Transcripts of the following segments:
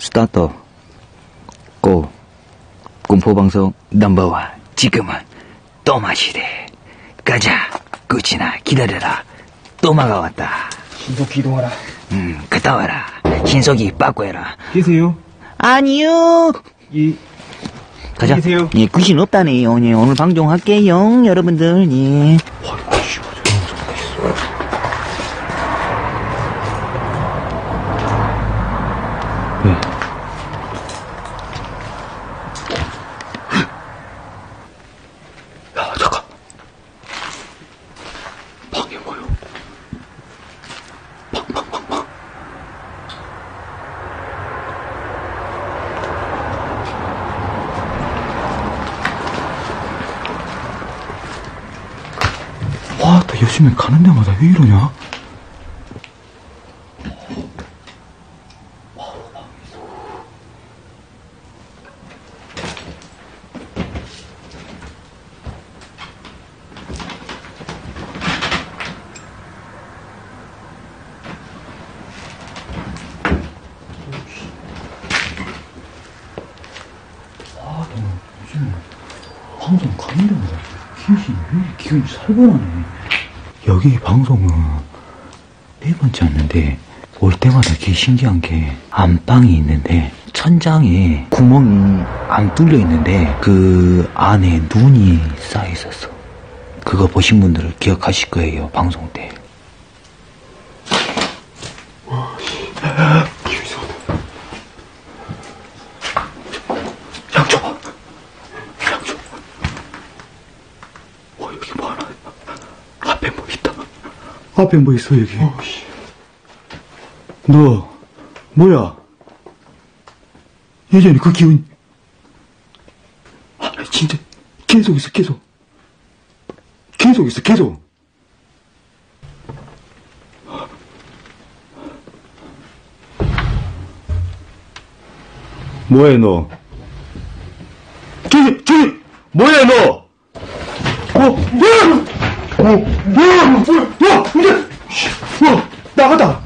스타트 고 공포방송 넘버원 지금은 또마시대 가자 꾸치나 기다려라 또마가 왔다 신속히 이동하라 갔다 와라 신속히 빠꾸해라 계세요? 아니요 가자 계세요? 예 귀신 없다네요 예, 오늘 방종할게요 여러분들 예. 요즘에 가는 데마다 왜 이러냐? 아, 너 요즘 방송 가는 데마다 기운이 왜 기운이 살벌하네. 여기 방송은 네 번째 왔는데 올 때마다 되게 신기한 게 안방이 있는데 천장에 구멍이 안 뚫려 있는데 그 안에 눈이 쌓여 있었어. 그거 보신 분들은 기억하실 거예요. 방송 때. 앞에 뭐 있어 여기? 너 뭐야? 예전에 그 기운 아 진짜 계속 있어 계속 뭐해 너? 저기 뭐해 너? 나간다.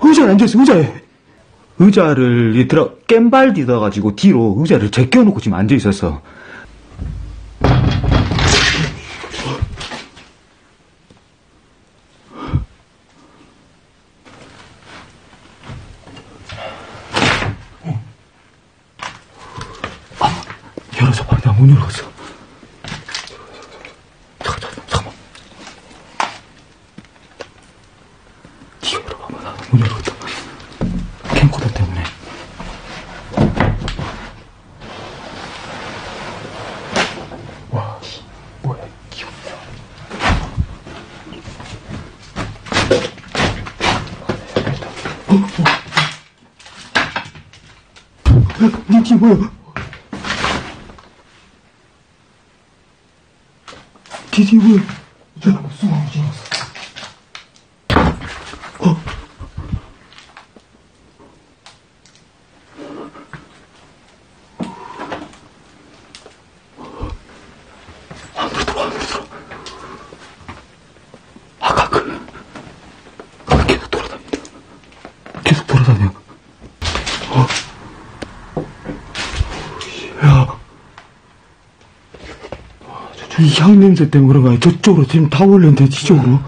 의자에 앉아있어, 의자에. 의자를 얘들아 깸발 뒤다가지고 뒤로 의자를 제껴놓고 지금 앉아있었어. 아, 열어줘봐. 내가 못 열었어. 이게 뭐야? 이게 뭐야? 어? 안으로 들어. 아까 그 계속 돌아다닌다. 계속 돌아다녀. 어? 이 향 냄새 때문에 그런가? 저쪽으로 지금 다 올렸는데, 이쪽으로.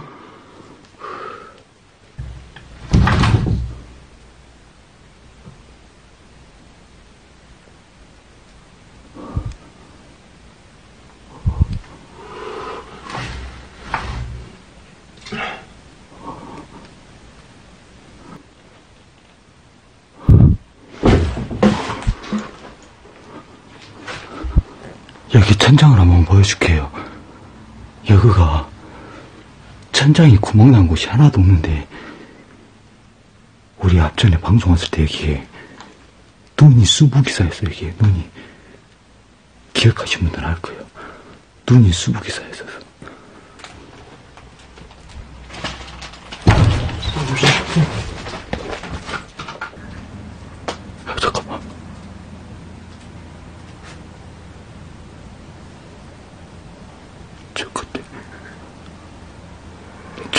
여기 천장을 한번 보여줄게요. 여기가 천장이 구멍 난 곳이 하나도 없는데 우리 앞전에 방송 왔을 때 여기에 눈이 수북이 쌓였어. 여기에 눈이 기억하신 분들은 알 거예요. 눈이 수북이 쌓였어서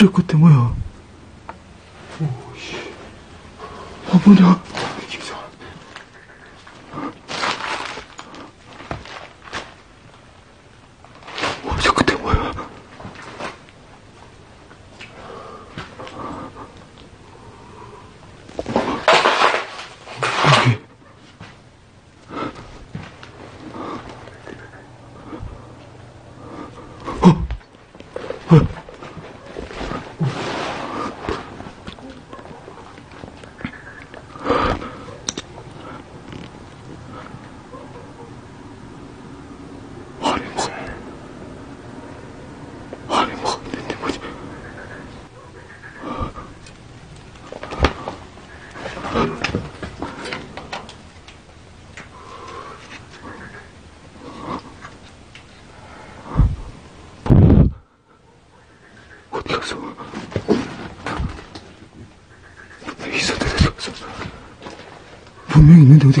저 끝에 뭐야? 오씨. 뭐냐? 김성환. 저 그때 뭐야? 여기. 어? 분명히 있는데 어디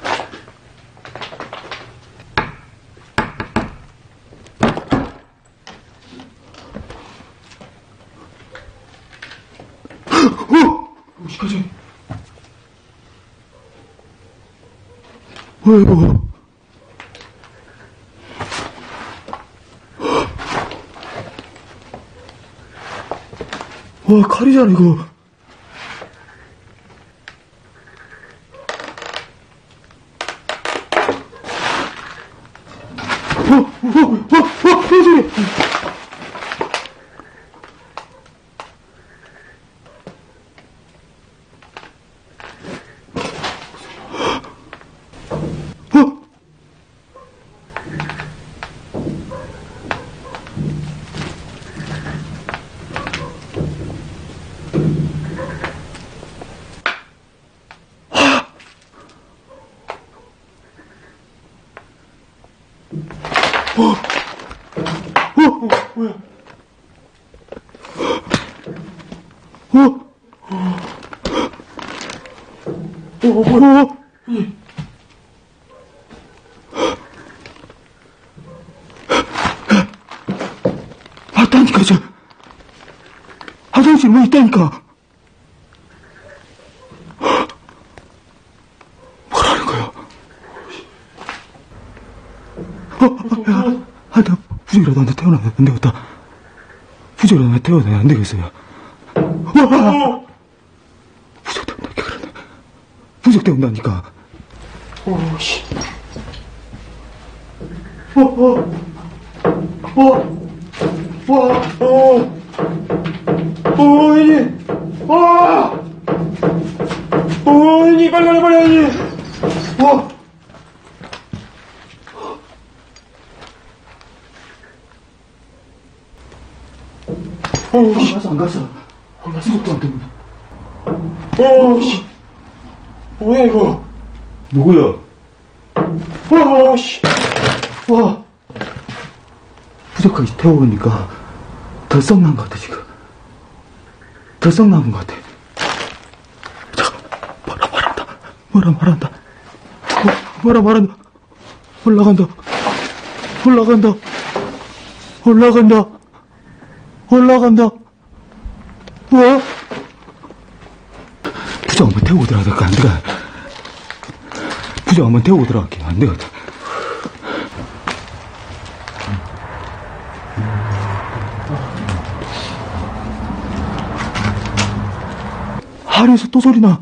어디까지? 아이고. 와, 칼이잖아, 이거. 소리. 뭐야? 뭐야? 맞다니까, 저. 화장실 뭐 있다니까. 뭐라는 거야? 나 부적이라도 한대 태어나면 안 되겠다. 부적이라도 한대 태어나면 안 되겠어요. 와! 부적 때문에 이렇게 그러네. 부적 때문에 나니까. 오씨. 이리. 이리 빨리 이리. 안 갔어. 속도 안 됩니다. 뭐야, 이거? 누구야? 부적까지 태워보니까 덜 썩난 것 같아, 지금. 덜 썩난 것 같아. 잠깐, 뭐라 말한다. 올라간다. 뭐? 부적 한번 태우고 들어갈까? 안 되겠다. 부적 한번 태우고 들어갈게. 안 되겠다. 아래에서 또 소리나.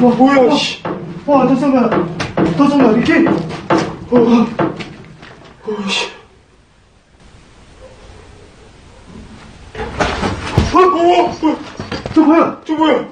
뭐야, 씨. 와, 더 정말, 이렇게? 씨. 저 뭐야? 뭐야, 저거?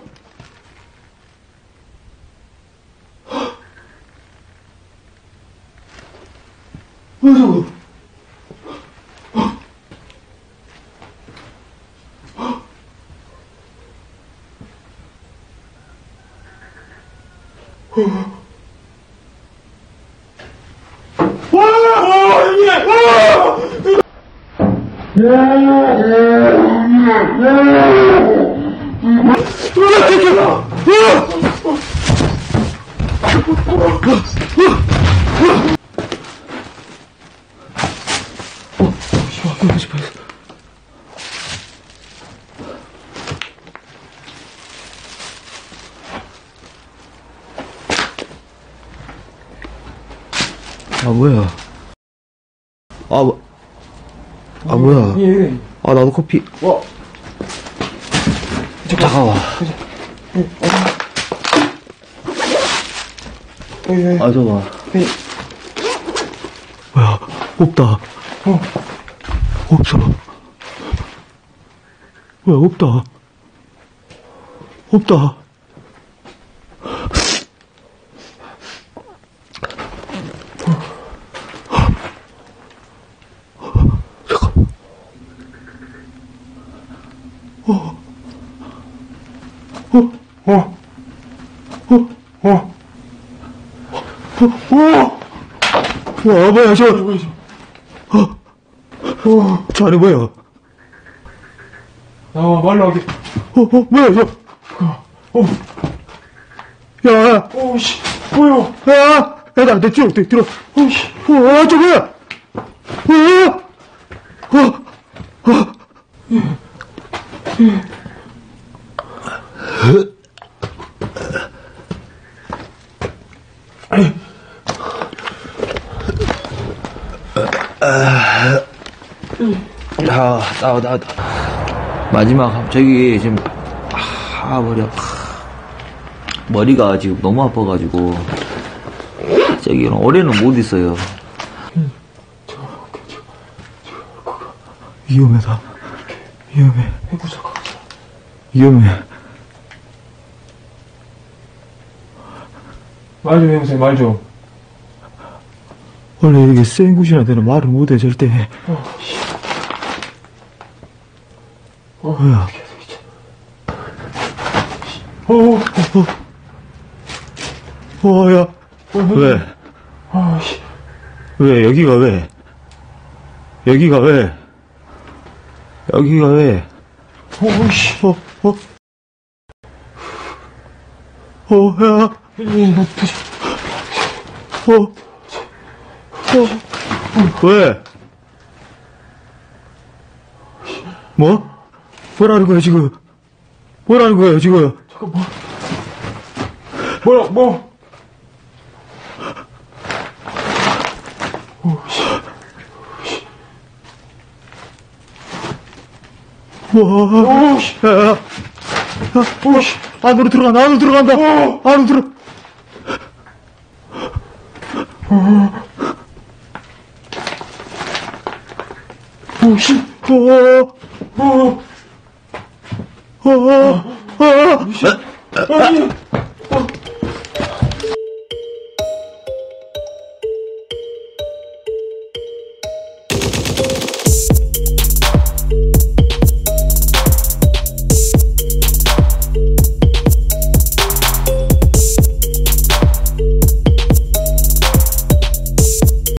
뭐야? 예. 아, 나도 커피. 와. 잠깐만. 아, 저거. 뭐야? 없다. 없어. 뭐야? 없다. 와, 뭐야, 저 안에 뭐야? 나와, 말라오게. 뭐야, 저. 야, 씨, 뭐야. 야, 내 뒤로, 씨, 저 뭐야? 마지막 갑자기 지금 머리가 지금 너무 아파가지고 저기 올해는 못 있어요. 위험하다. 위험해. 말 좀 해보세요. 말 좀. 원래 이렇게 센 굿이한테는 말을 못해 절대. 뭐야? 야. 왜? 왜? 여기가 왜? 야. 왜? 뭐? 뭐라는 거야, 지금? 잠깐만. 뭐야? 안으로 들어간다.